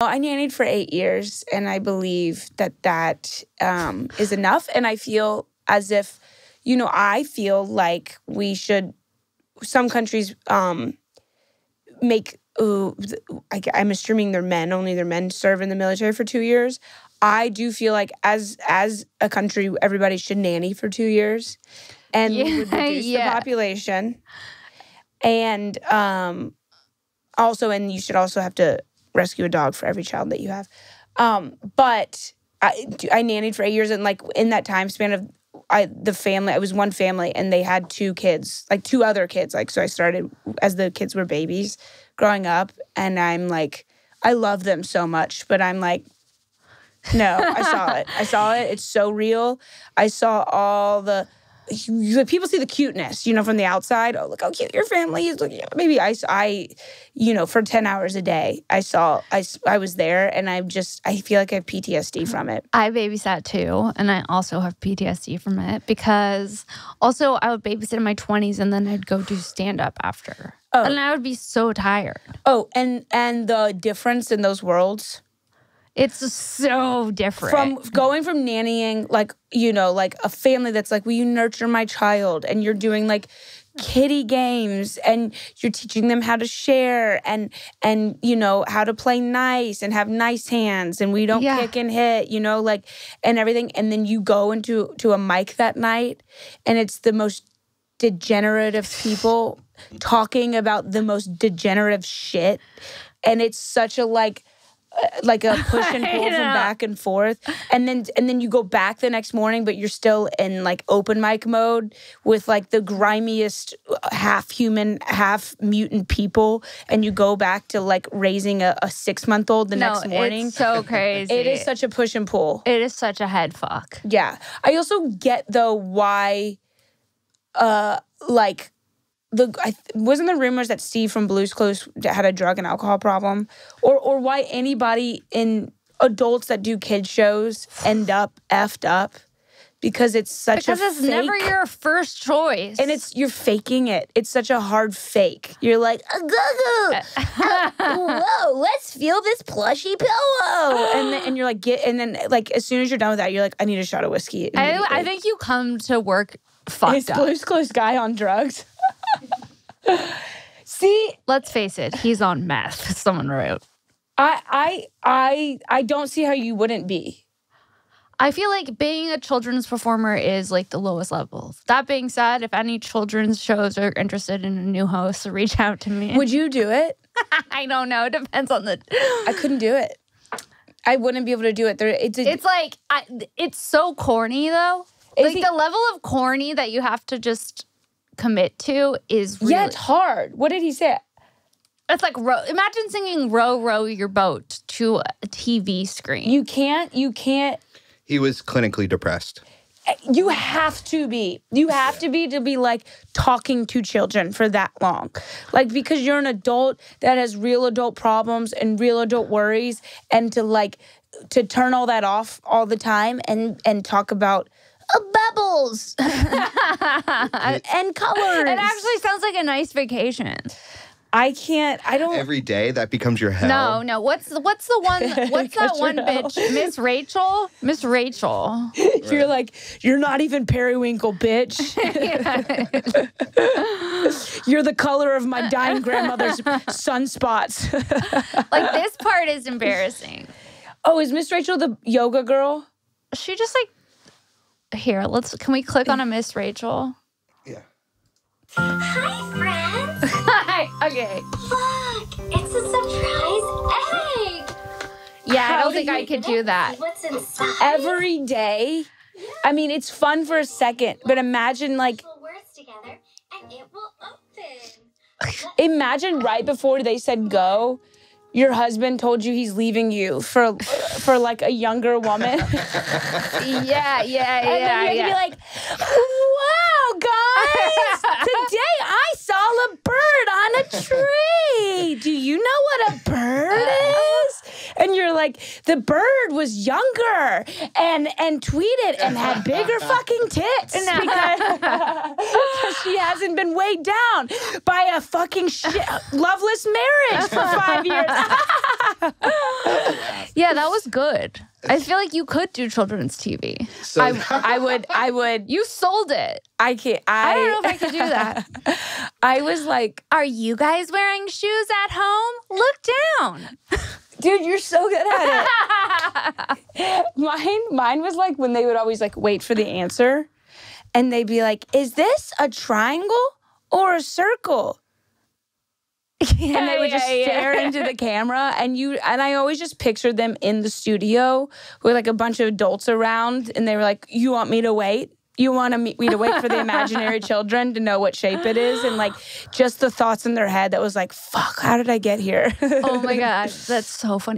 Well, I nannied for 8 years, and I believe that that is enough. And I feel as if, you know, I feel like we should, some countries make, I'm assuming they're men, only their men serve in the military for 2 years. I do feel like as a country, everybody should nanny for 2 years. And we would reduce the population. And you should also have to rescue a dog for every child that you have. But I nannied for 8 years, and like in that time span of I was one family, and they had two kids, like two other kids. Like, so I started as the kids were babies growing up, and I'm like, I love them so much, but I'm like, no, I saw it. I saw it. It's so real. I saw all the, people see the cuteness, you know, from the outside. Oh, look how cute your family is. Look, maybe I, you know, for 10 hours a day, I was there, and I feel like I have PTSD from it. I babysat too, and I also have PTSD from it because also I would babysit in my 20s, and then I'd go do stand-up after. Oh. And I would be so tired. Oh, and the difference in those worlds. It's so different. From nannying, like, you know, like a family that's like, will you nurture my child? And you're doing like kiddie games, and you're teaching them how to share and you know, how to play nice and have nice hands, and we don't kick and hit, you know, like, and everything. And then you go into a mic that night, and it's the most degenerative people talking about the most degenerative shit. And it's such a like a push and pull from back and forth, and then you go back the next morning, but you're still in like open mic mode with like the grimiest half human, half mutant people, and you go back to like raising a 6-month-old the next morning. It's so crazy. It is such a push and pull. It is such a head fuck. Yeah, I also get though why, like. Wasn't there rumors that Steve from Blue's Clues had a drug and alcohol problem? Or why anybody in adults that do kid shows end up effed up? Because it's such a fake. Because it's never your first choice. And you're faking it. It's such a hard fake. You're like, whoa, let's feel this plushy pillow. And you're like, as soon as you're done with that, you're like, I need a shot of whiskey. I think you come to work fucked up. Is Blue's Clues guy on drugs? See, let's face it, he's on meth, someone wrote. I don't see how you wouldn't be. I feel like being a children's performer is like the lowest level. That being said, if any children's shows are interested in a new host, reach out to me. Would you do it? I don't know. It depends on the... I couldn't do it. I wouldn't be able to do it. It's like... it's so corny, though. Like, the level of corny that you have to just... commit to is really... Yeah, it's hard. What did he say? It's like, imagine singing Row, Row Your Boat to a TV screen. You can't... He was clinically depressed. You have to be. You have to be like, talking to children for that long. Like, because you're an adult that has real adult problems and real adult worries, and to, like, to turn all that off all the time and talk about... bubbles and colors. It actually sounds like a nice vacation. Every day that becomes your hell. No. What's that one bitch? Miss Rachel? Miss Rachel. Right. You're like, you're not even periwinkle, bitch. You're the color of my dying grandmother's sunspots. Like, this part is embarrassing. Oh, is Miss Rachel the yoga girl? She just like... Here, can we click on a Miss Rachel? Yeah. Hi, friends. Hi. Okay. Look, it's a surprise egg. Yeah, I don't think I could do that. What's inside? Every day. Yeah. I mean, it's fun for a second, but imagine like... words together, and it will open. Imagine right before they said go, your husband told you he's leaving you for like a younger woman. And then you're gonna be like, wow, guys, today I saw a bird on a tree. Do you know what a bird is? And you're like, like, the bird was younger and tweeted and had bigger fucking tits because she hasn't been weighed down by a fucking loveless marriage for 5 years. Yeah, that was good. I feel like you could do children's TV. So I would. You sold it. I can't. I don't know if I could do that. I was like, are you guys wearing shoes at home? Look down. Dude, you're so good at it. Mine was like when they would always like wait for the answer. And they'd be like, is this a triangle or a circle? Yeah, and they would just stare into the camera, and I always just pictured them in the studio with like a bunch of adults around, and they were like, "You want me to wait? You want me to wait for the imaginary children to know what shape it is?" And like, just the thoughts in their head that was like, "Fuck, how did I get here?" Oh my gosh, that's so funny.